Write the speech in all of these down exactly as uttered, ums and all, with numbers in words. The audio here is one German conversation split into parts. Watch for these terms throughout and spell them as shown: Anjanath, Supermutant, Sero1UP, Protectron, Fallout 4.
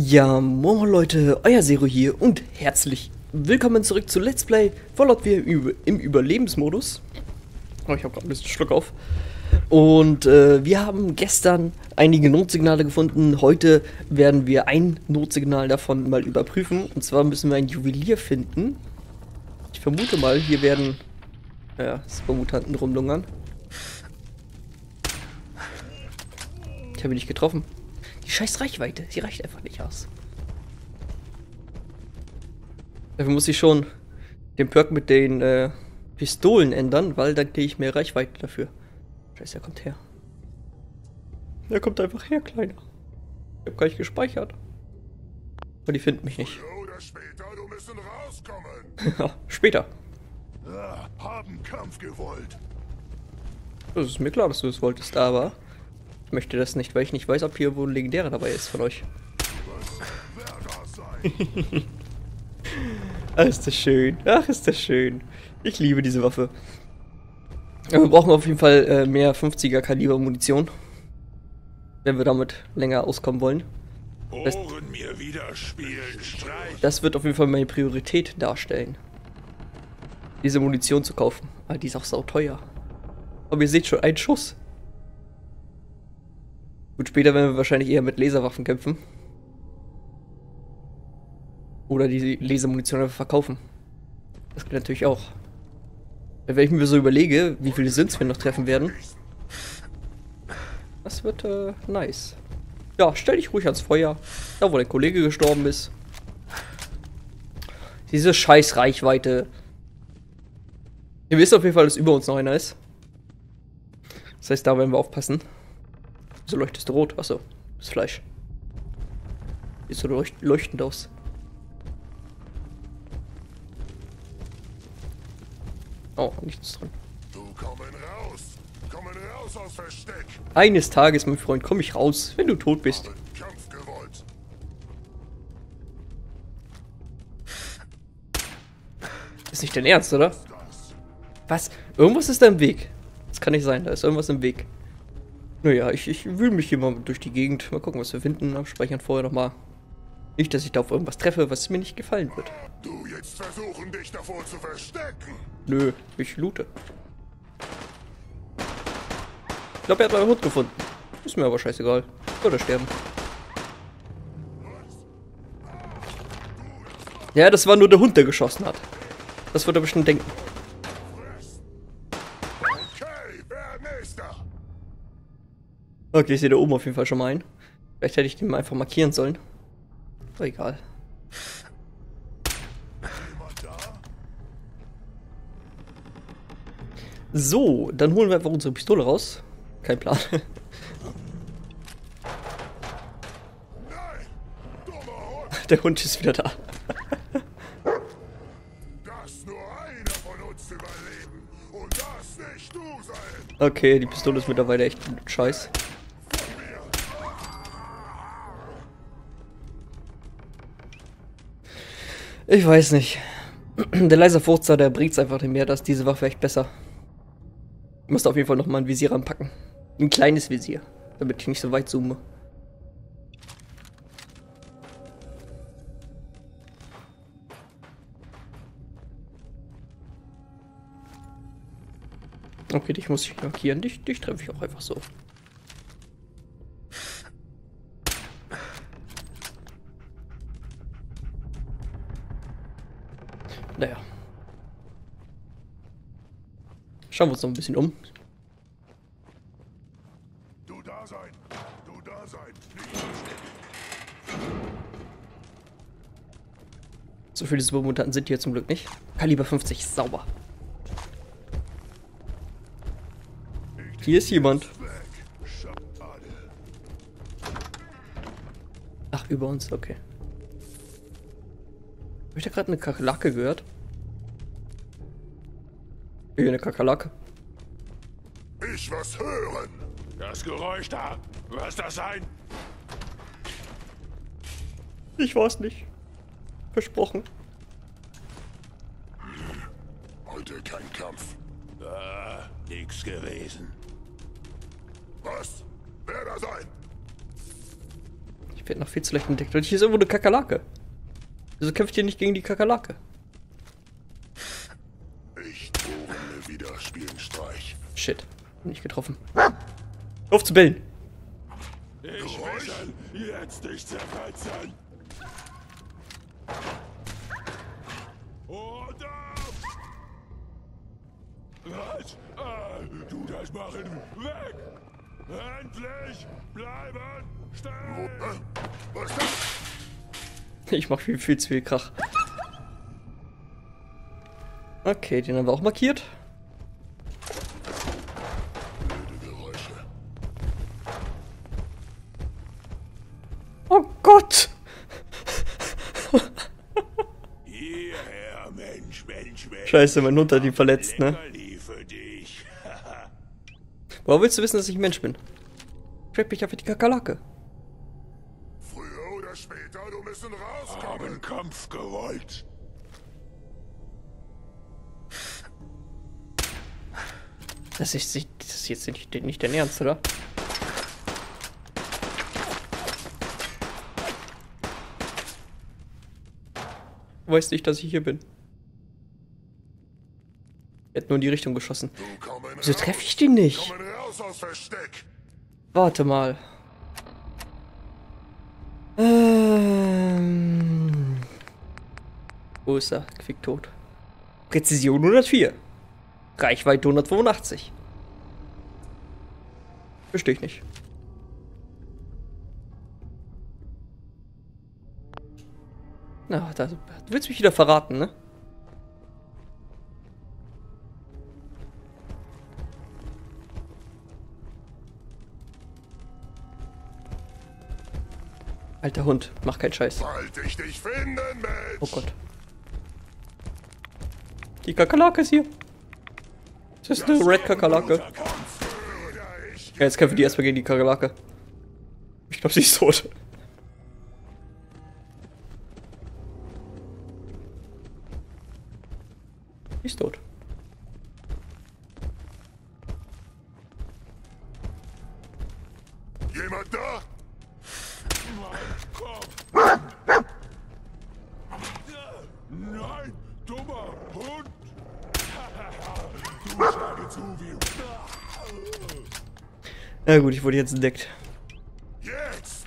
Ja, moin Leute, euer Sero hier und herzlich willkommen zurück zu Let's Play Fallout vier im Überlebensmodus. Oh, ich habe gerade ein bisschen Schluck auf. Und äh, wir haben gestern einige Notsignale gefunden. Heute werden wir ein Notsignal davon mal überprüfen. Und zwar müssen wir einen Juwelier finden. Ich vermute mal, hier werden ja, Supermutanten rumlungern. Ich habe ihn nicht getroffen. Die scheiß Reichweite, sie reicht einfach nicht aus. Dafür muss ich schon den Perk mit den äh, Pistolen ändern, weil dann kriege ich mehr Reichweite dafür. Scheiße, er kommt her. Er kommt einfach her, Kleiner. Ich habe gar nicht gespeichert. Aber die finden mich nicht. Oder später, du müssen rauskommen. Später. Ja, haben Kampf gewollt. Das ist mir klar, dass du das wolltest, aber ich möchte das nicht, weil ich nicht weiß, ob hier wo ein Legendärer dabei ist von euch. Ach, ist das schön. Ach, ist das schön. Ich liebe diese Waffe. Aber wir brauchen auf jeden Fall äh, mehr fünfziger Kaliber Munition. Wenn wir damit länger auskommen wollen. Das, das wird auf jeden Fall meine Priorität darstellen. Diese Munition zu kaufen. Aber die ist auch sauteuer. Aber ihr seht schon, ein Schuss. Gut, später werden wir wahrscheinlich eher mit Laserwaffen kämpfen. Oder die Lasermunition einfach verkaufen. Das geht natürlich auch. Wenn ich mir so überlege, wie viele Sins wir noch treffen werden. Das wird äh, nice. Ja, stell dich ruhig ans Feuer. Da, wo dein Kollege gestorben ist. Diese scheiß Reichweite. Ihr wisst auf jeden Fall, dass über uns noch einer ist. Das heißt, da werden wir aufpassen. So leuchtest du rot. Achso, das Fleisch. Sieht so leucht leuchtend aus. Oh, nichts drin. Du kommen raus. Kommen raus aus Versteck. Eines Tages, mein Freund, komm ich raus, wenn du tot bist. Kampf gewollt. Ist nicht dein Ernst, oder? Was? Irgendwas ist da im Weg. Das kann nicht sein, da ist irgendwas im Weg. Naja, ich, ich wühle mich hier mal durch die Gegend. Mal gucken, was wir finden. Aber speichern vorher nochmal. Nicht, dass ich da auf irgendwas treffe, was mir nicht gefallen wird. Du jetzt versuchen, dich davor zu verstecken. Nö, ich loote. Ich glaube, er hat meinen Hund gefunden. Ist mir aber scheißegal. Oder sterben. Ja, das war nur der Hund, der geschossen hat. Das wird er bestimmt denken. Okay, ich sehe da oben auf jeden Fall schon mal einen. Vielleicht hätte ich den mal einfach markieren sollen. Aber egal. So, dann holen wir einfach unsere Pistole raus. Kein Plan. Der Hund ist wieder da. Okay, die Pistole ist mittlerweile echt ein Scheiß. Ich weiß nicht. Der leise Furzer, der bringt's einfach nicht mehr, dass diese Waffe echt besser. Ich muss auf jeden Fall nochmal ein Visier anpacken. Ein kleines Visier, damit ich nicht so weit zoome. Okay, dich muss ich markieren. Dich, dich treffe ich auch einfach so. Naja. Schauen wir uns noch ein bisschen um. Du da sein. Du da sein. So viele Supermutanten sind hier zum Glück nicht. Kaliber fünfzig, sauber. Hier ist jemand. Ach, über uns, okay. Habe ich da gerade eine Kakerlake gehört? Hier eine Kakerlake. Ich was hören. Das Geräusch da. Was das sein? Ich weiß nicht. Versprochen. Heute kein Kampf. Ah, nix gewesen. Was? Wer da sein? Wird noch viel zu leicht entdeckt. Und hier ist irgendwo eine Kakerlake. Wieso kämpft ihr nicht gegen die Kakerlake? Ich drohe wieder Spielenstreich. Shit. Nicht getroffen. Auf zu bellen! Ich will jetzt dich zerfetzen! Was? Ah, du das machen! Weg! Endlich! Bleiben! Stehen! Was ist das? Ich mach viel, viel zu viel Krach. Okay, den haben wir auch markiert. Blöde Geräusche. Oh Gott! Hierher, Mensch, Mensch, Mensch. Scheiße, mein Hund hat ihn verletzt, ne? Warum willst du wissen, dass ich ein Mensch bin? Schreib mich auf die Kakerlake. Früher oder später, du müssen rauskommen. Haben Kampf gewollt. Das ist, das ist jetzt nicht, nicht dein Ernst, oder? Du weißt nicht, dass ich hier bin. Er hat nur in die Richtung geschossen. Wieso treffe ich den nicht? Warte mal. Ähm. Wo ist er? Quick tot. Präzision hundertvier. Reichweite hundertfünfundachtzig. Verstehe ich nicht. Na, da, du willst mich wieder verraten, ne? Alter Hund, mach keinen Scheiß. Ich dich finden, Mensch. Oh Gott. Die Kakerlake ist hier. Das ist eine Red-Kakerlake. Ja, jetzt kämpfen die erstmal gegen die Kakerlake. Ich glaube, sie ist tot. Die ist tot. Jemand da? Nein, dummer Hund! Du schlage zu wie... Na gut, ich wurde jetzt entdeckt. Jetzt!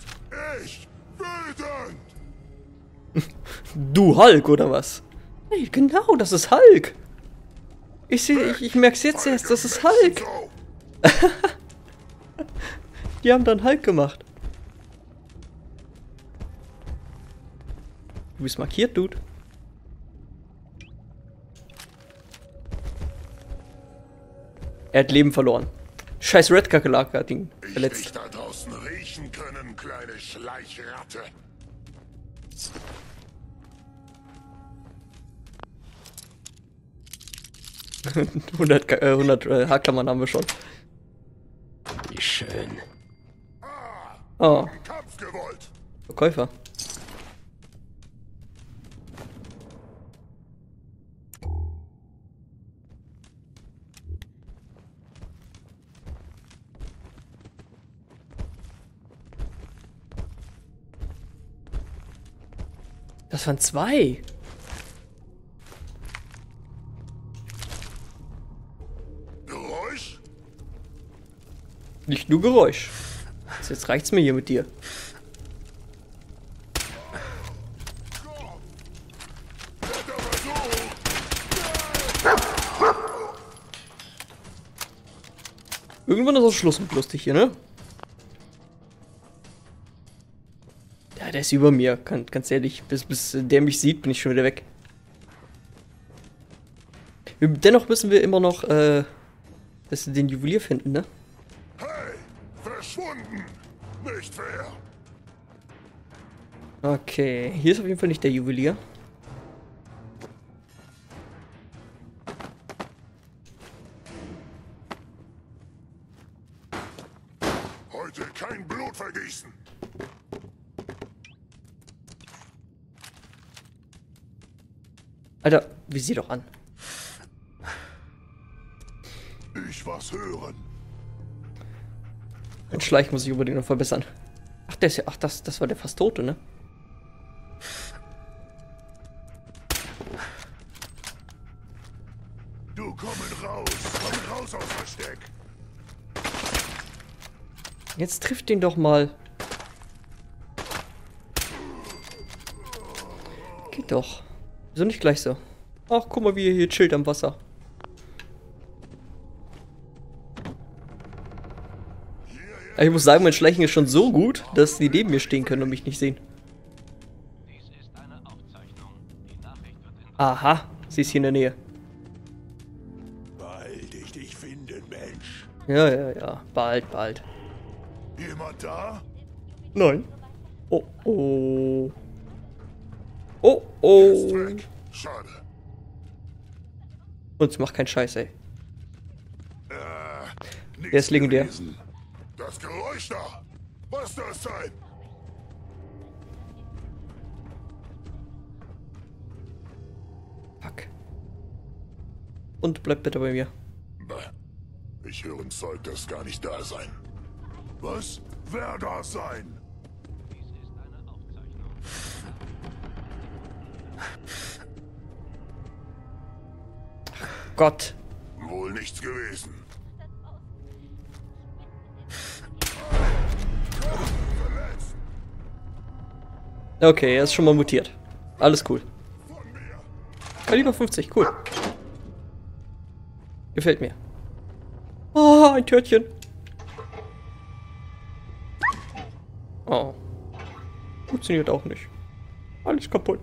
Ich! Wütend! Du Hulk, oder was? Hey, genau, das ist Hulk! Ich sehe, ich, ich merk's jetzt erst, das ist Hulk! Die haben dann Hulk gemacht. Du bist markiert, Dude. Er hat Leben verloren. Scheiß Red-Kakerlake hat ihn verletzt. Ich dich da draußen riechen können, kleine Schleichratte. hundert, äh, hundert äh, Haarklammern haben wir schon. Wie schön. Oh. Verkäufer. Das waren zwei. Geräusch? Nicht nur Geräusch. Jetzt reicht's mir hier mit dir. Irgendwann ist auch Schluss mit lustig hier, ne? Der ist über mir, ganz ehrlich. Bis, bis der mich sieht, bin ich schon wieder weg. Dennoch müssen wir immer noch äh, dass wir den Juwelier finden, ne? Hey, verschwunden! Nicht fair! Okay, hier ist auf jeden Fall nicht der Juwelier. Heute kein Blut vergießen! Alter, wie sieh doch an. Ich was hören. Ein Schleich muss ich unbedingt noch verbessern. Ach, der ist ja. Ach, das, das war der fast Tote, ne? Du, kommen raus! Komm raus aus Versteck! Jetzt trifft ihn doch mal. Geht doch. Wieso nicht gleich so? Ach, guck mal, wie er hier chillt am Wasser. Ich muss sagen, mein Schleichen ist schon so gut, dass die neben mir stehen können und mich nicht sehen. Aha, sie ist hier in der Nähe. Bald ich dich finde, Mensch. Ja, ja, ja. Bald, bald. Jemand da? Nein. Oh, oh. Oh, oh. Schade. Uns macht keinen Scheiß, ey. Äh, der ist legendär. Gewesen. Das Geräusch da! Was das sein? Fuck. Und bleib bitte bei mir. Ich höre ein Zeug, das gar nicht da sein. Was? Wer da sein? Dies ist eine Aufzeichnung. Gott. Wohl nichts gewesen. Okay, er ist schon mal mutiert. Alles cool. Kaliber fünfzig, cool. Gefällt mir. Oh, ein Törtchen. Oh. Funktioniert auch nicht. Alles kaputt.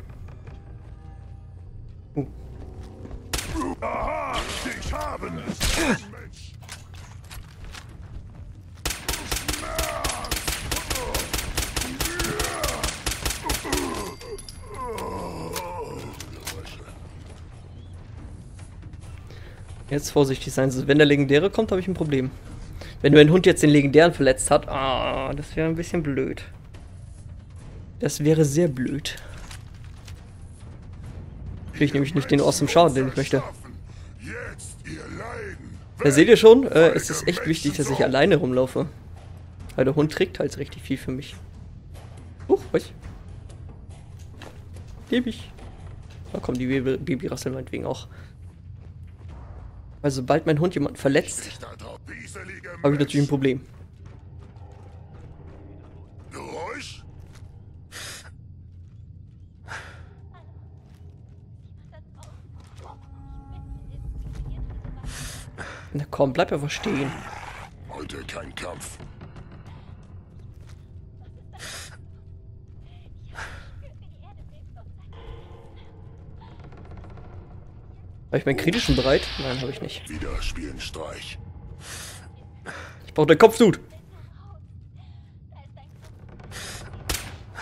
Uh. Aha, ich habe es. Jetzt vorsichtig sein. Wenn der Legendäre kommt, habe ich ein Problem. Wenn mein Hund jetzt den Legendären verletzt hat, ah, das wäre ein bisschen blöd. Das wäre sehr blöd. Krieg ich nämlich nicht den awesome Schaden, den ich möchte. Da seht ihr schon, äh, es ist echt wichtig, dass ich alleine rumlaufe. Weil der Hund trägt halt richtig viel für mich. Huch, was? Gebe ich. Na komm, die Baby rasseln meinetwegen auch. Weil sobald mein Hund jemanden verletzt, habe ich natürlich ein Problem. Geräusch? Na komm, bleib einfach stehen. Heute kein Kampf. Habe ich meinen kritischen bereit? Nein, habe ich nicht. Wieder spielen Streich. Ich brauche den Kopf, Dude.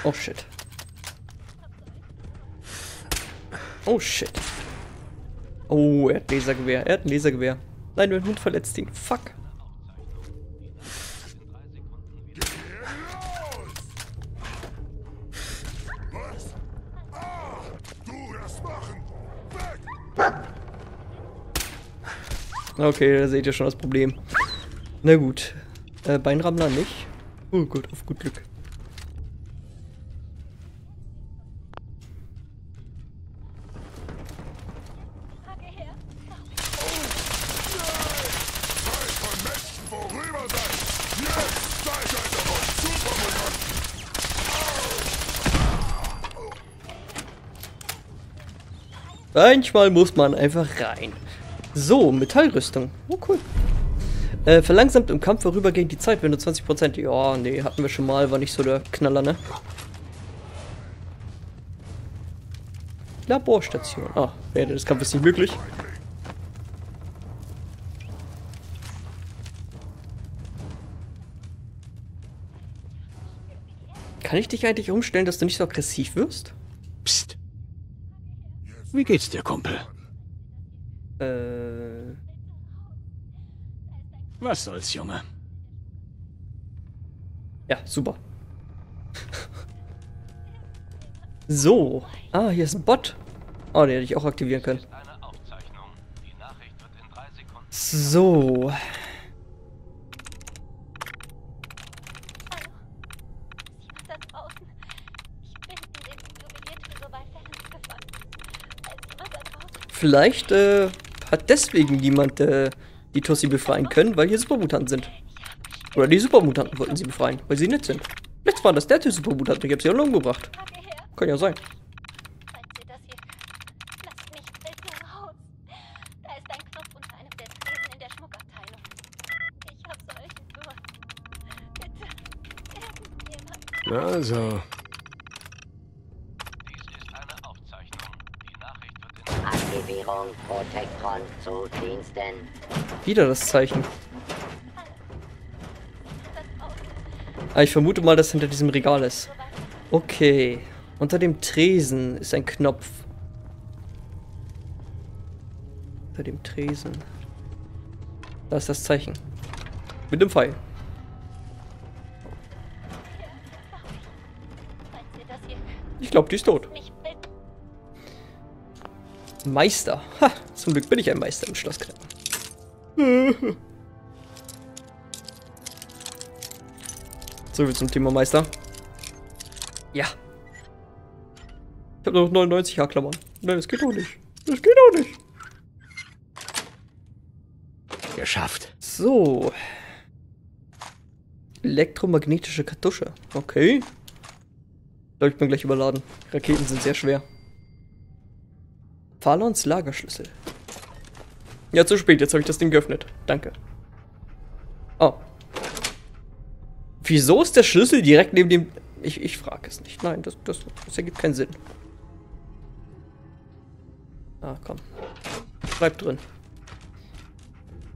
Oh shit. Oh shit. Oh, er hat ein Lasergewehr. Er hat ein Lasergewehr. Nein, mein Hund verletzt ihn. Fuck. Okay, da seht ihr schon das Problem. Na gut. Äh, Beinrammler nicht. Oh Gott, auf gut Glück. Manchmal muss man einfach rein. So, Metallrüstung. Oh, cool. Äh, verlangsamt im Kampf vorübergehend die Zeit, wenn du zwanzig Prozent... Ja, nee, hatten wir schon mal, war nicht so der Knaller, ne? Laborstation. Ah, während des Kampfes nicht möglich. Kann ich dich eigentlich umstellen, dass du nicht so aggressiv wirst? Psst. Wie geht's dir, Kumpel? Äh. Was soll's, Junge? Ja, super. So. Ah, hier ist ein Bot. Oh, den hätte ich auch aktivieren können. So. da draußen. Ich bin in dem Souvenirtresor gefangen. Als da draußen. Vielleicht äh, hat deswegen niemand äh, die Tussi befreien können, weil hier Supermutanten sind. Oder die Supermutanten wollten sie befreien, weil sie nett sind. Letztes Mal, dass der Typ Supermutant, ich hab's ja umgebracht. Kann ja sein. Also. Dies ist eine Aufzeichnung. Die Nachricht wird in Aktivierung Protectron zu Diensten. Wieder das Zeichen. Ah, ich vermute mal, dass hinter diesem Regal ist. Okay. Unter dem Tresen ist ein Knopf. Unter dem Tresen. Da ist das Zeichen. Mit dem Pfeil. Ich glaube, die ist tot. Meister. Ha, zum Glück bin ich ein Meister im Schlossknacken. So viel zum Thema Meister. Ja. Ich habe noch neunundneunzig Haarklammern. Nein, das geht doch nicht. Das geht doch nicht. Geschafft. So. Elektromagnetische Kartusche. Okay. Ich glaube, ich bin gleich überladen. Raketen sind sehr schwer. Fallons Lagerschlüssel. Ja, zu spät. Jetzt habe ich das Ding geöffnet. Danke. Oh. Wieso ist der Schlüssel direkt neben dem... Ich, ich frage es nicht. Nein, das, das, das ergibt keinen Sinn. Ah, komm. Bleib drin.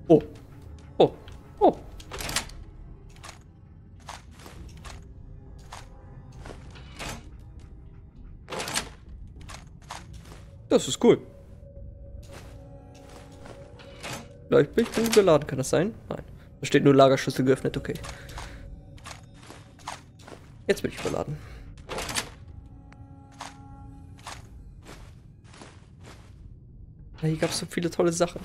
Oh. Oh. Oh. Das ist cool. Vielleicht bin ich gut geladen. Kann das sein? Nein. Da steht nur Lagerschlüssel geöffnet. Okay. Jetzt bin ich überladen. Hier gab es so viele tolle Sachen.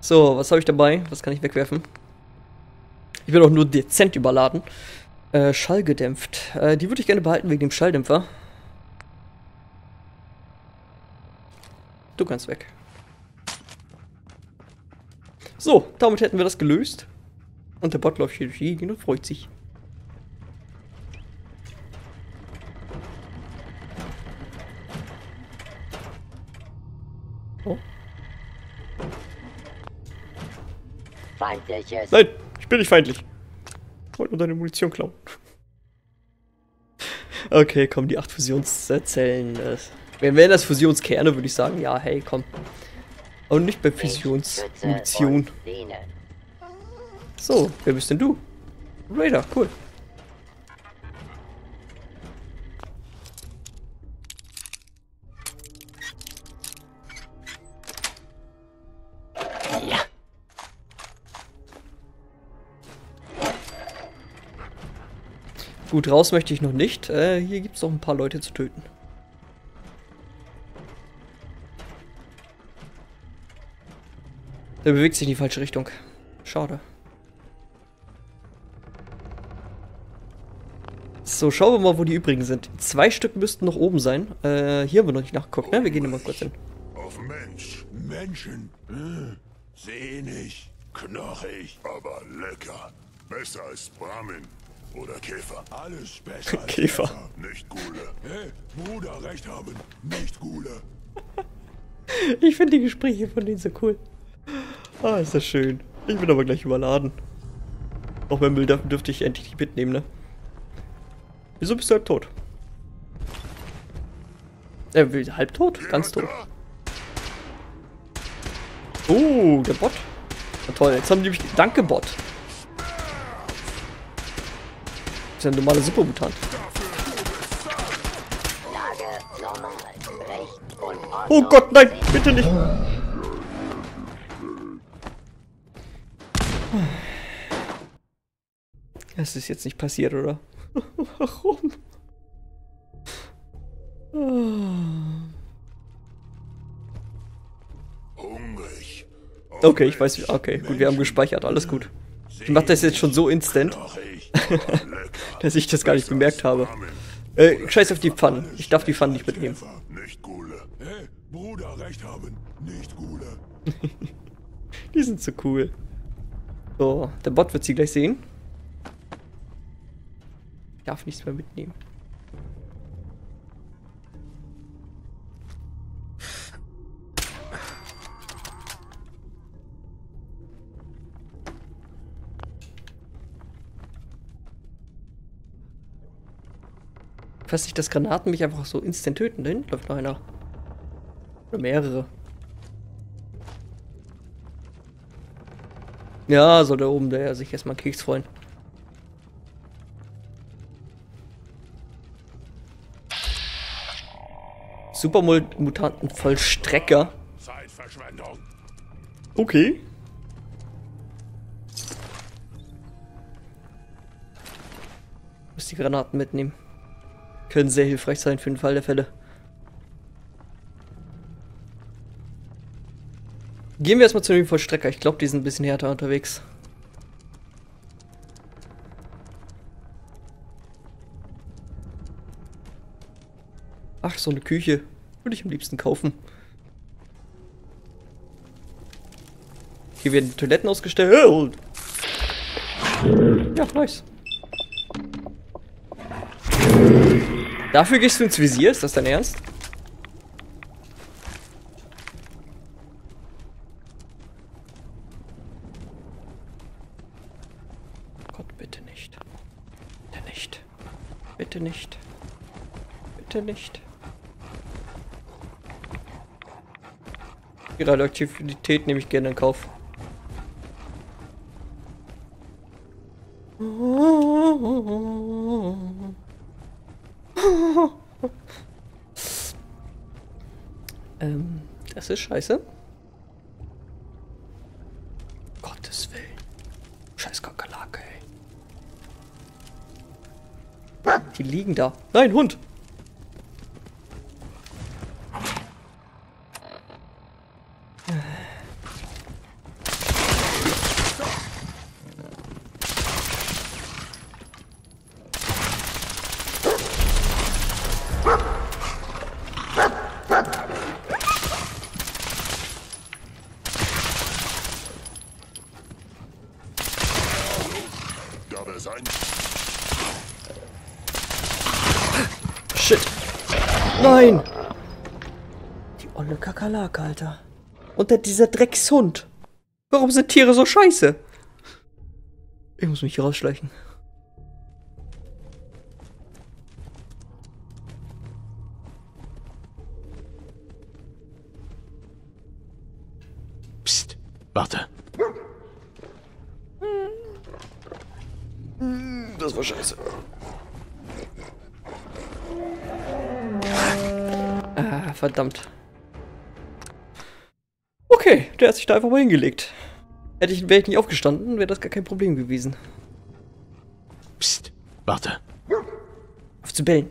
So, was habe ich dabei? Was kann ich wegwerfen? Ich bin auch nur dezent überladen. Äh, schallgedämpft. Äh, die würde ich gerne behalten wegen dem Schalldämpfer. Du kannst weg. So, damit hätten wir das gelöst. Und der Bot läuft hier durch die Gegend und freut sich. Feindliches. Nein, ich bin nicht feindlich. Ich wollte nur deine Munition klauen. Okay, komm, die acht Fusionszellen. Äh, wären das Fusionskerne, würde ich sagen. Ja, hey, komm. Und nicht bei Fusionsmunition. So, wer bist denn du? Raider, cool. Gut, raus möchte ich noch nicht. Äh, hier gibt es noch ein paar Leute zu töten. Der bewegt sich in die falsche Richtung. Schade. So, schauen wir mal, wo die übrigen sind. Zwei Stück müssten noch oben sein. Äh, hier haben wir noch nicht nachgeguckt, ne? Wir gehen immer kurz hin. Auf Mensch, Menschen. Hm. Sehnig, knochig, aber lecker. Besser als Brahmin. Oder Käfer. Alles besser. Käfer. Käfer. Nicht Gule. Hey, Bruder, recht haben. Nicht Gule. Ich finde die Gespräche von denen so cool. Ah, ist das schön. Ich bin aber gleich überladen. Auch mein Müll dürfte ich endlich nicht mitnehmen, ne? Wieso bist du halb tot? Äh, halb tot? Ganz tot. Oh, der Bot. Na toll, jetzt haben die mich... Danke, Bot. Das ist ja ein normaler Supermutant. Oh Gott, nein, bitte nicht. Das ist jetzt nicht passiert, oder? Warum? Okay, ich weiß. Okay, gut, wir haben gespeichert, alles gut. Ich mach das jetzt schon so instant. dass ich das gar nicht bemerkt habe. Äh, scheiß auf die Pfanne. Ich darf die Pfanne nicht mitnehmen. Die sind so cool. So, der Bot wird sie gleich sehen. Ich darf nichts mehr mitnehmen. Ich weiß nicht, dass Granaten mich einfach so instant töten. Da hinten läuft noch einer. Oder mehrere. Ja, soll da oben der sich erstmal einen Keks freuen. Supermutantenvollstrecker. Zeitverschwendung. Okay. Ich muss die Granaten mitnehmen. Können sehr hilfreich sein für den Fall der Fälle. Gehen wir erstmal zu dem Vollstrecker. Ich glaube, die sind ein bisschen härter unterwegs. Ach, so eine Küche. Würde ich am liebsten kaufen. Hier werden die Toiletten ausgestellt. Ja, nice. Dafür gehst du ins Visier? Ist das dein Ernst? Gott, bitte nicht. Bitte nicht. Bitte nicht. Bitte nicht. Die Radioaktivität nehme ich gerne in Kauf. ähm, das ist scheiße. Gottes Willen. Scheiß Kakerlake, ey. Die liegen da. Nein, Hund! Shit. Nein! Die olle Kakerlake, Alter. Und der, dieser Dreckshund. Warum sind Tiere so scheiße? Ich muss mich hier rausschleichen. Psst, warte. Das war scheiße. Ah, verdammt. Okay, der hat sich da einfach mal hingelegt. Hätte ich, wäre ich nicht aufgestanden, wäre das gar kein Problem gewesen. Psst, warte. Auf zu bellen.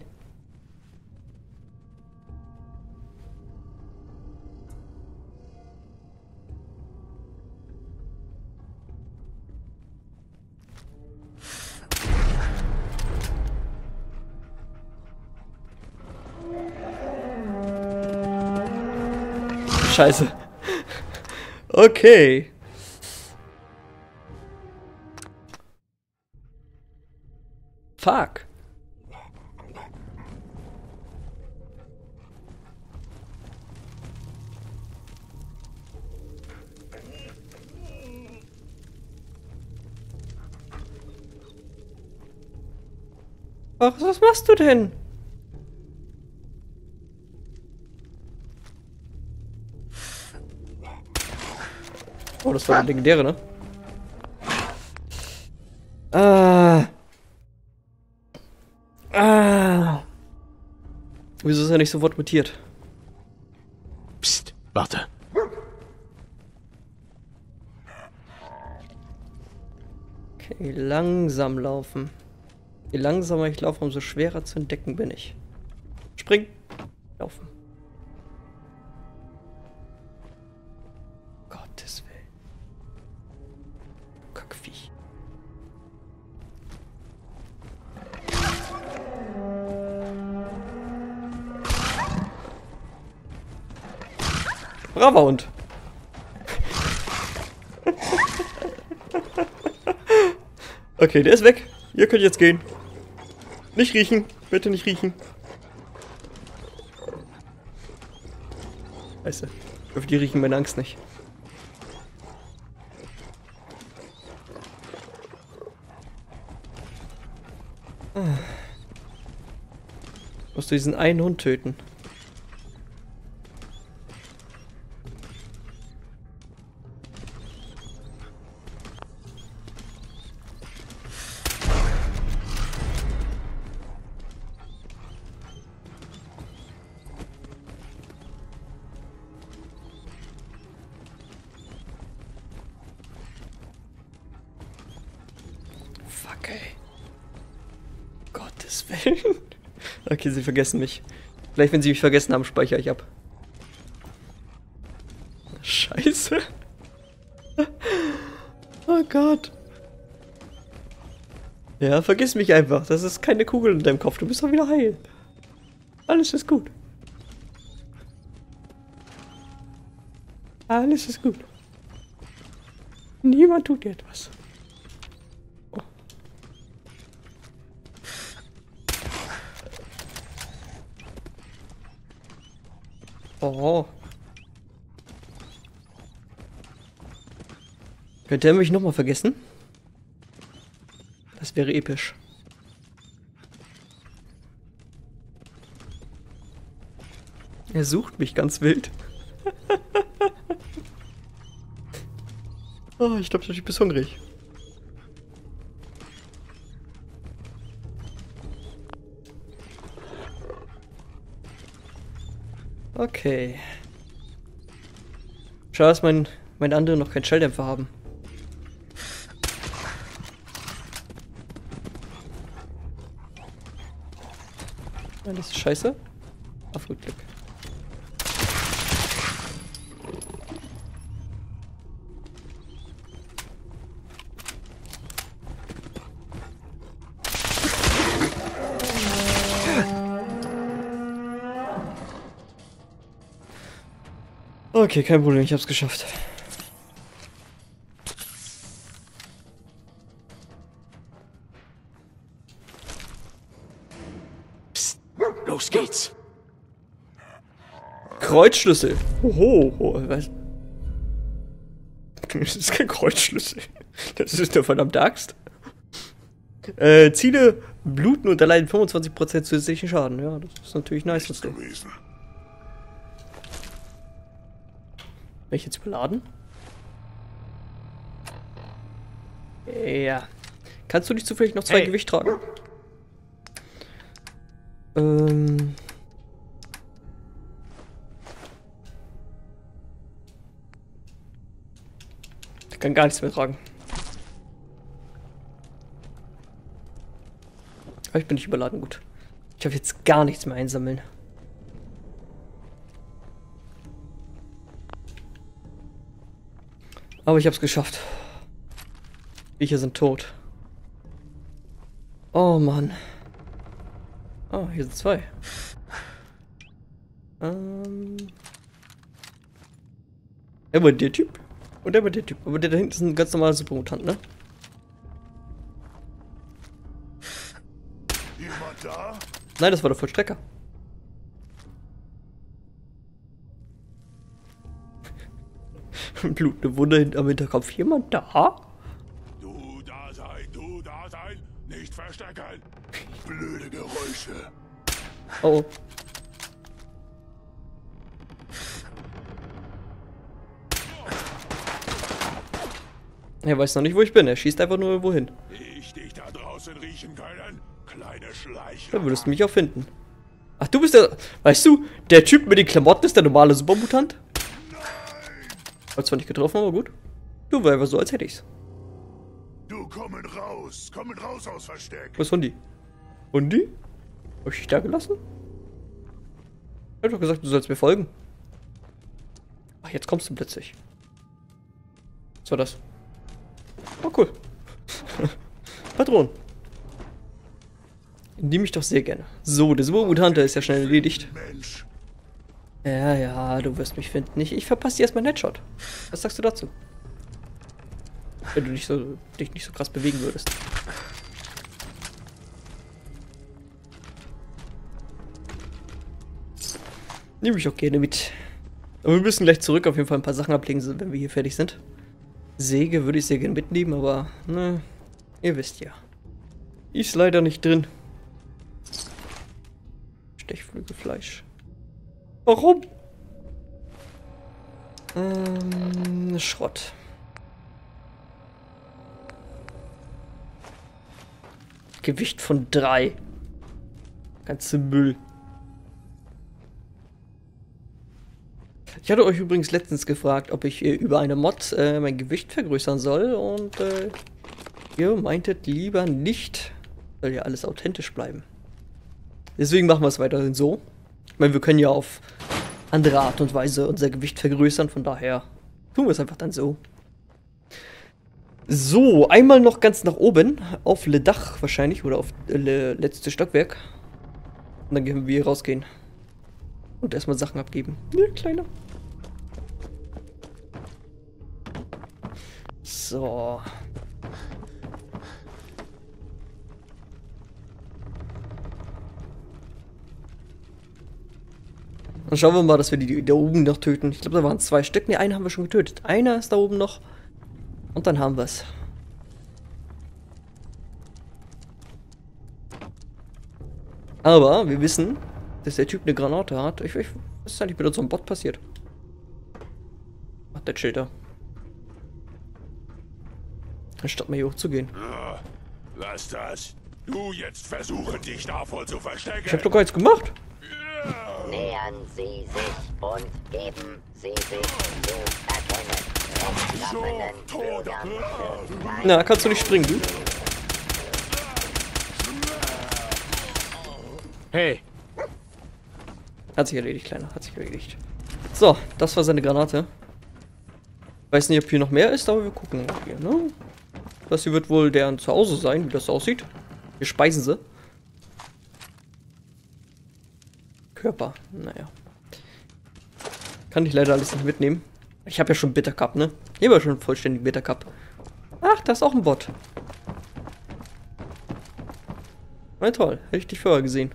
Scheiße. Okay. Fuck. Ach, was machst du denn? Oh, das war eine legendäre, ne? Ah. Ah. Wieso ist er nicht sofort mutiert? Psst, warte. Okay, langsam laufen. Je langsamer ich laufe, umso schwerer zu entdecken bin ich. Spring! Laufen. Gottes Willen. Braver Hund. Okay, der ist weg. Ihr könnt jetzt gehen. Nicht riechen. Bitte nicht riechen. Scheiße. Die riechen meine Angst nicht. Ah. Musst du diesen einen Hund töten. Okay, sie vergessen mich. Vielleicht, wenn sie mich vergessen haben, speichere ich ab. Scheiße. Oh Gott. Ja, vergiss mich einfach. Das ist keine Kugel in deinem Kopf. Du bist doch wieder heil. Alles ist gut. Alles ist gut. Niemand tut dir etwas. Oh. Könnte er mich nochmal vergessen? Das wäre episch. Er sucht mich ganz wild. Oh, ich glaube, ich bin hungrig. Okay. Schade, dass mein, mein andere noch keinen Schalldämpfer haben. Ja, das ist scheiße. Auf gut Glück. Okay, kein Problem, ich hab's geschafft. Psst, los geht's. Kreuzschlüssel. Oho, oh, was? Das ist kein Kreuzschlüssel. Das ist der verdammte Axt. Äh, Ziele bluten und erleiden fünfundzwanzig Prozent zusätzlichen Schaden. Ja, das ist natürlich nice, was du. Bin ich jetzt beladen? Ja. Kannst du nicht zufällig noch zwei hey. Gewicht tragen? Ähm. Ich kann gar nichts mehr tragen. Aber ich bin nicht überladen, gut. Ich darf jetzt gar nichts mehr einsammeln. Aber ich hab's geschafft. Viecher sind tot. Oh Mann. Oh, hier sind zwei. Ähm. Immer der Typ. Und immer der Typ. Aber der da hinten ist ein ganz normaler Supermutant, ne? Jemand da? Nein, das war der Vollstrecker. Blutende Wunde am Hinterkopf. Jemand da? Du da sein, du da sein, nicht verstecken. Blöde Geräusche. Oh. Er weiß noch nicht, wo ich bin. Er schießt einfach nur wohin. Ich dich da draußen riechen können, kleine Schleicher. Dann würdest du mich auch finden. Ach, du bist der. Weißt du, der Typ mit den Klamotten ist der normale Supermutant? Hat zwar nicht getroffen, aber gut. Du war einfach so, als hätte ich's. Du kommen raus, kommen raus aus Versteck. Was ist Hundi? Hundi? Hab ich dich da gelassen? Ich hab doch gesagt, du sollst mir folgen. Ach, jetzt kommst du plötzlich. Was war das? Oh, cool. Patronen. Nehme ich doch sehr gerne. So, der Supermutant ist ja schnell erledigt. Mensch. Ja, ja, du wirst mich finden. Ich, ich verpasse dir erstmal einen Headshot. Was sagst du dazu? Wenn du nicht so, dich nicht so krass bewegen würdest. Nehme ich auch gerne mit. Aber wir müssen gleich zurück, auf jeden Fall ein paar Sachen ablegen, wenn wir hier fertig sind. Säge würde ich sehr gerne mitnehmen, aber ne, ihr wisst ja. Ist leider nicht drin. Stechflügelfleisch. Warum? Ähm, Schrott. Gewicht von drei. Ganze Müll. Ich hatte euch übrigens letztens gefragt, ob ich über eine Mod äh, mein Gewicht vergrößern soll und äh, ihr meintet lieber nicht, soll ja alles authentisch bleiben. Deswegen machen wir es weiterhin so. Ich meine, wir können ja auf andere Art und Weise unser Gewicht vergrößern, von daher tun wir es einfach dann so. So, einmal noch ganz nach oben, auf Le Dach wahrscheinlich, oder auf Le letzte Stockwerk. Und dann können wir rausgehen. Und erstmal Sachen abgeben. Ne, kleiner. So. Dann schauen wir mal, dass wir die da oben noch töten. Ich glaube, da waren zwei Stück. Ne, einen haben wir schon getötet. Einer ist da oben noch. Und dann haben wir es. Aber wir wissen, dass der Typ eine Granate hat. Ich weiß, was ist eigentlich mit unserem Bot passiert? Ach, der chillt da. Anstatt mal hier hochzugehen. Lass das. Du jetzt versuche dich davon zu verstecken. Ich hab doch gar nichts gemacht. Nähern Sie sich und geben Sie sich zu erkennen. Na, kannst du nicht springen, du? Hey. Hat sich erledigt, Kleiner. Hat sich erledigt. So, das war seine Granate. Weiß nicht, ob hier noch mehr ist, aber wir gucken mal hier, ne? Das hier wird wohl deren Zuhause sein, wie das aussieht. Wir speisen sie. Körper, naja. Kann ich leider alles nicht mitnehmen. Ich habe ja schon Bittercup, ne? Ich habe ja schon vollständig Bittercup. Ach, da ist auch ein Bot. Na toll, hätte ich dich vorher gesehen.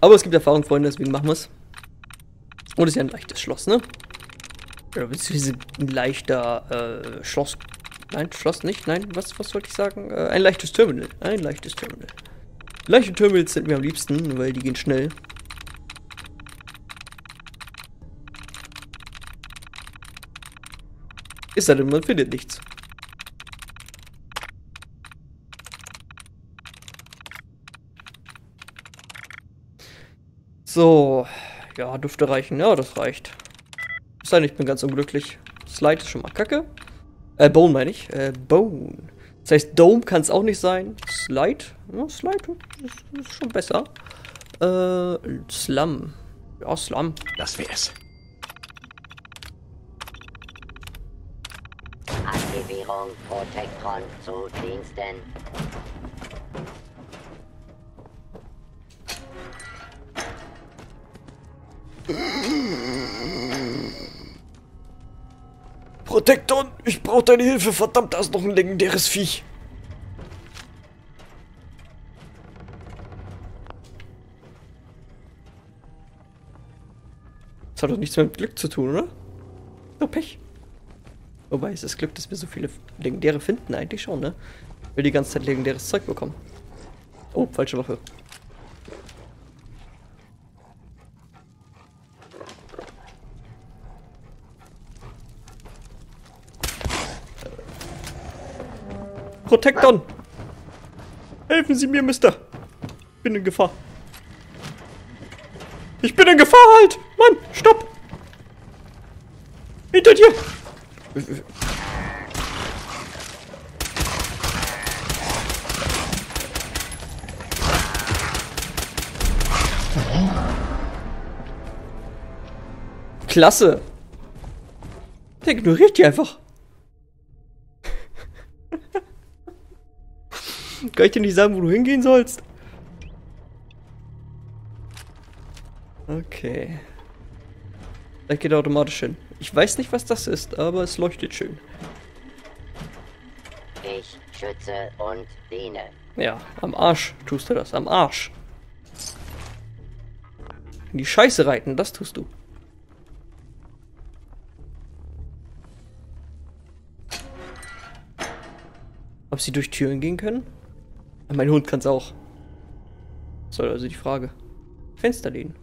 Aber es gibt Erfahrung, Freunde, deswegen machen wir es. Und es ist ja ein leichtes Schloss, ne? Oder beziehungsweise ein leichter äh, Schloss. Nein, Schloss nicht. Nein, was, was wollte ich sagen? Äh, ein leichtes Terminal. Ein leichtes Terminal. Leichte Terminals sind mir am liebsten, weil die gehen schnell. Ist halt, man findet nichts. So, ja, dürfte reichen. Ja, das reicht. Ist halt, ich bin ganz unglücklich. Slide ist schon mal kacke. Äh, Bone meine ich. Äh, Bone. Das heißt, Dome kann es auch nicht sein. Slide. Ja, Slide ist, ist schon besser. Äh, Slum. Ja, Slum. Das wär's. Aktivierung Protectron zu Diensten. Protektor, ich brauche deine Hilfe, verdammt, da ist noch ein legendäres Viech. Das hat doch nichts mehr mit Glück zu tun, oder? Nur Pech. Wobei, ist das Glück, dass wir so viele legendäre finden? Eigentlich schon, ne? Will die ganze Zeit legendäres Zeug bekommen. Oh, falsche Waffe. Protektor! Helfen Sie mir, Mister! Ich bin in Gefahr. Ich bin in Gefahr, halt! Mann, stopp! Hinter dir! Klasse! Der ignoriert die einfach. Kann ich dir nicht sagen, wo du hingehen sollst? Okay. Da geht er automatisch hin. Ich weiß nicht, was das ist, aber es leuchtet schön. Ich schütze und diene. Ja, am Arsch tust du das, am Arsch. In die Scheiße reiten, das tust du. Ob sie durch Türen gehen können? Mein Hund kann's auch. So, also die Frage. Fensterläden.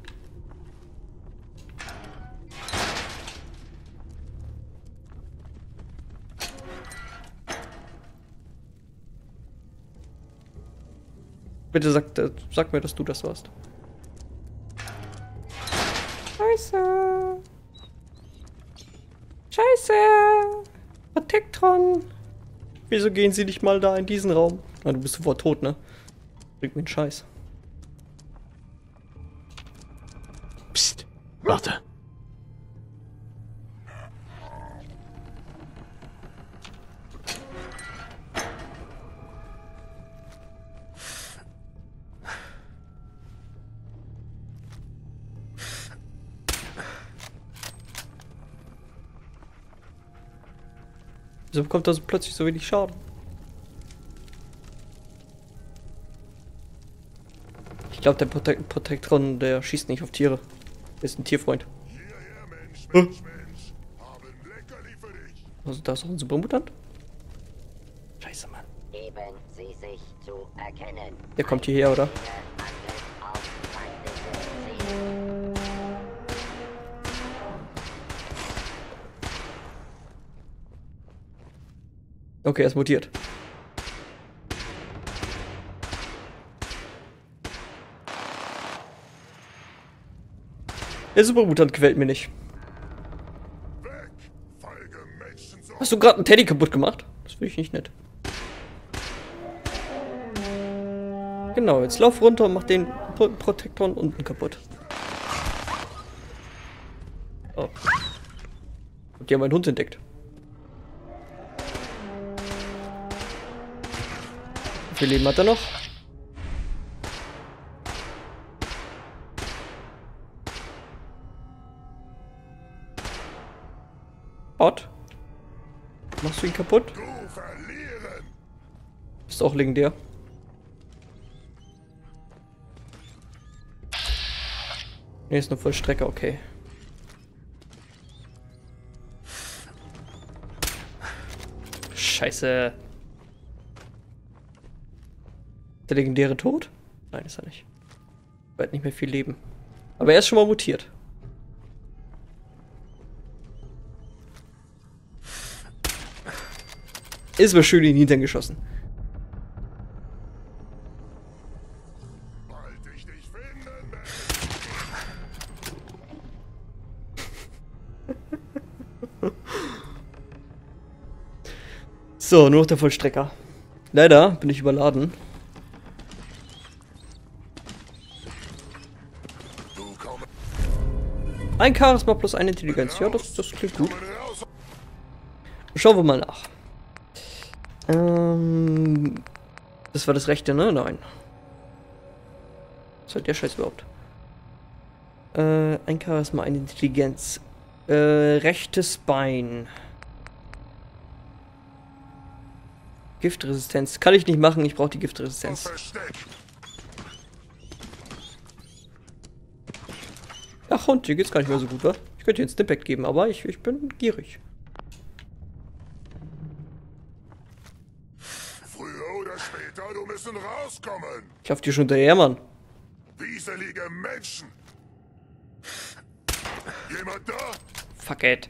Bitte sag, sag mir, dass du das warst. Scheiße. Scheiße. Protektron. Wieso gehen sie nicht mal da in diesen Raum? Ah, du bist sofort tot, ne? Bringt mir einen Scheiß. Psst, warte. Wieso bekommt das plötzlich so wenig Schaden? Ich glaube, der Protect Protektron, der schießt nicht auf Tiere. Ist ein Tierfreund. Hierher, Mensch, Mensch, hm. Mensch. Haben Leckerli für dich. Also da ist auch ein Supermutant? Scheiße, Mann. Geben Sie sich zu erkennen. Der kommt hierher, oder? Okay, er ist mutiert. Der Supermutant gefällt mir nicht. Weg, feige Menschen. Hast du gerade einen Teddy kaputt gemacht? Das finde ich nicht nett. Genau, jetzt lauf runter und mach den Pro Protektoren unten kaputt. Oh. Die haben meinen Hund entdeckt. Wie viel Leben hat er noch? Hot. Machst du ihn kaputt? Ist auch legendär. Ne, ist eine Vollstrecke, okay. Scheiße. Ist der legendäre tot? Nein, ist er nicht. Er hat nicht mehr viel Leben. Aber er ist schon mal mutiert. Ist mir schön in den Hintern geschossen. So, nur noch der Vollstrecker. Leider bin ich überladen. Ein Charisma plus eine Intelligenz. Ja, das, das klingt gut. Schauen wir mal nach. Ähm, das war das Rechte, ne? Nein. Was soll der Scheiß überhaupt? Äh, ein Charisma, eine Intelligenz. Äh, rechtes Bein. Giftresistenz. Kann ich nicht machen, ich brauche die Giftresistenz. Ach, und hier geht's gar nicht mehr so gut, wa? Ich könnte dir ein Snippet geben, aber ich, ich bin gierig. Früher oder später, du müssen rauskommen. Ich hoffe, dir schon hinterher, Mann. Wieselige Menschen. Jemand da? Fuck it.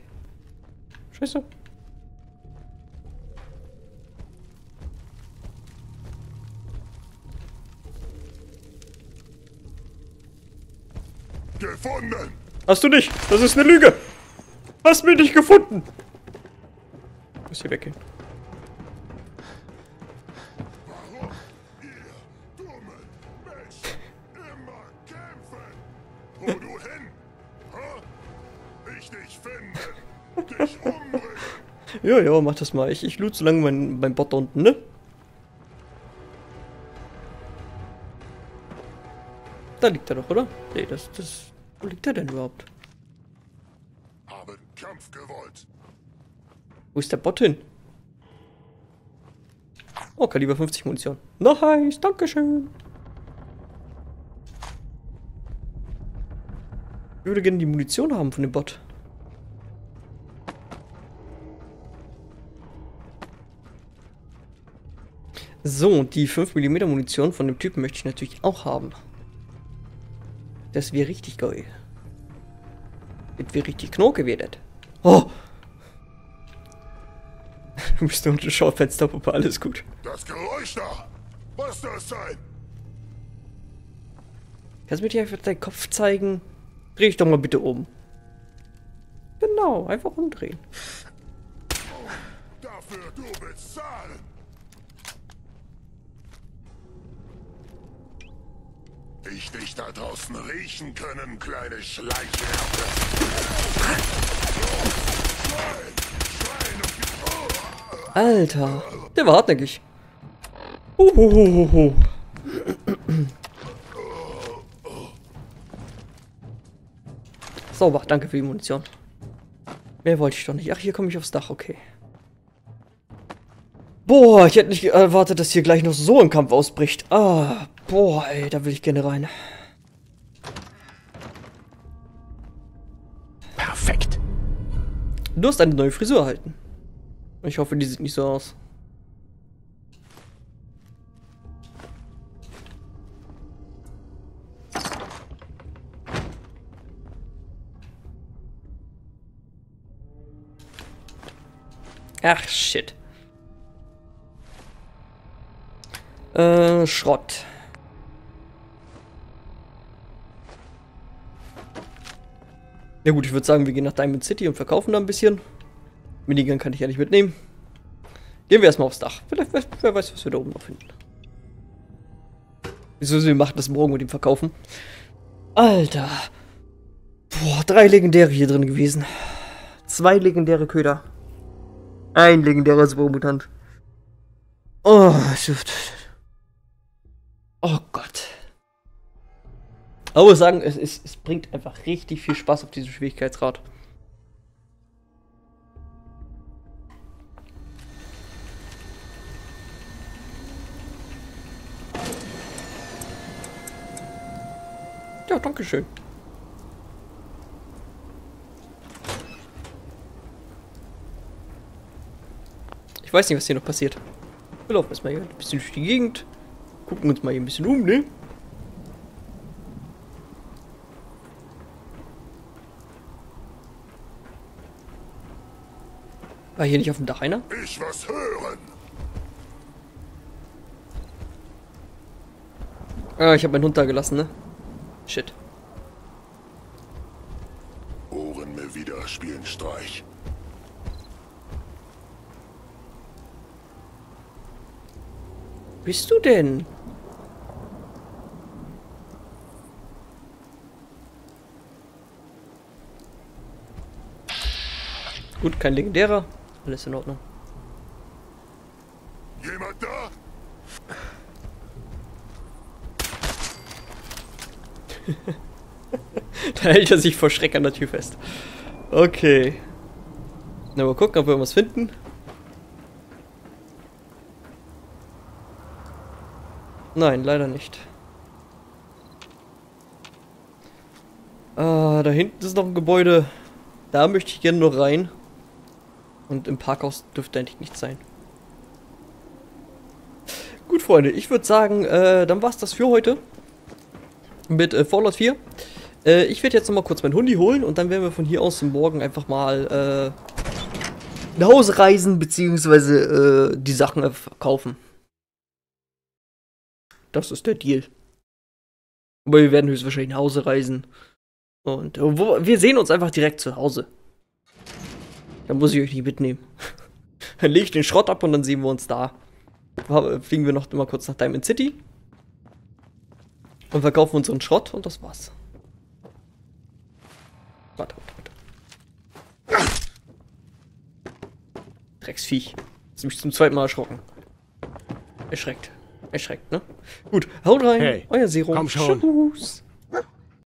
Scheiße. Gefunden. Hast du nicht? Das ist eine Lüge. Hast mich nicht gefunden. Ich muss hier weggehen. Warum ihr dummen Menschen immer kämpfen? Wo du hin? Ha? Ich dich finden. Dich umbringen. Jo, jo, mach das mal. Ich, ich loot so lange mein, mein Bot da unten, ne? Da liegt er doch, oder? Nee, das, das... Wo liegt er denn überhaupt? Wo ist der Bot hin? Oh, Kaliber fünfzig Munition. Nice, dankeschön. Ich würde gerne die Munition haben von dem Bot. So, und die fünf Millimeter Munition von dem Typen möchte ich natürlich auch haben. Das wäre richtig geil. Das wäre richtig Knoke, wäre das. Oh! Du bist unter dem Schaufenster, Papa, alles gut. Das Geräusch da! Was soll das sein? Kannst du mir dir einfach deinen Kopf zeigen? Dreh dich doch mal bitte um. Genau, einfach umdrehen. Oh, dafür du willst zahlen. Ich dich da draußen riechen können, kleine Schleichwerke. Alter, der war hartnäckig. Uhuhuhu. Sauber, danke für die Munition. Mehr wollte ich doch nicht. Ach, hier komme ich aufs Dach, okay. Boah, ich hätte nicht erwartet, dass hier gleich noch so ein Kampf ausbricht. Ah, boah, ey, da will ich gerne rein. Perfekt. Du hast eine neue Frisur erhalten. Ich hoffe, die sieht nicht so aus. Ach, shit. Äh, Schrott. Ja gut, ich würde sagen, wir gehen nach Diamond City und verkaufen da ein bisschen. Minigun kann ich ja nicht mitnehmen. Gehen wir erstmal aufs Dach. Vielleicht, wer weiß, was wir da oben noch finden. Wieso, wir machen das morgen mit dem Verkaufen. Alter. Boah, drei legendäre hier drin gewesen. Zwei legendäre Köder. Ein legendärer Supermutant. Oh, oh Gott. Aber ich muss sagen, es, es, es bringt einfach richtig viel Spaß auf diesem Schwierigkeitsgrad. Ja, dankeschön. Ich weiß nicht, was hier noch passiert. Wir laufen erstmal hier ein bisschen durch die Gegend. Gucken uns mal hier ein bisschen um, ne? War hier nicht auf dem Dach einer? Ich was hören! Ah, ich habe meinen Hund da gelassen, ne? Shit. Ohren mir wieder spielen Streich. Bist du denn? Gut, kein legendärer. Alles in Ordnung. Jemand da? Da hält er sich vor Schreck an der Tür fest. Okay. Na, mal gucken, ob wir irgendwas finden. Nein, leider nicht. Ah, da hinten ist noch ein Gebäude. Da möchte ich gerne nur rein. Und im Parkhaus dürfte eigentlich nichts sein. Gut, Freunde, ich würde sagen, äh, dann war es das für heute. Mit äh, Fallout vier. Äh, ich werde jetzt nochmal kurz meinen Hundi holen. Und dann werden wir von hier aus morgen einfach mal äh, nach Hause reisen. Beziehungsweise äh, die Sachen äh, verkaufen. Das ist der Deal. Aber wir werden höchstwahrscheinlich nach Hause reisen. Und wo, wir sehen uns einfach direkt zu Hause. Dann muss ich euch nicht mitnehmen. Dann lege ich den Schrott ab und dann sehen wir uns da. Fliegen wir noch mal kurz nach Diamond City. Und verkaufen unseren Schrott und das war's. Warte, warte, warte. Drecksviech. Das ist mich zum zweiten Mal erschrocken. Erschreckt. Erschreckt, ne? Gut, haut rein, hey, euer Sero. Komm schon. Tschüss.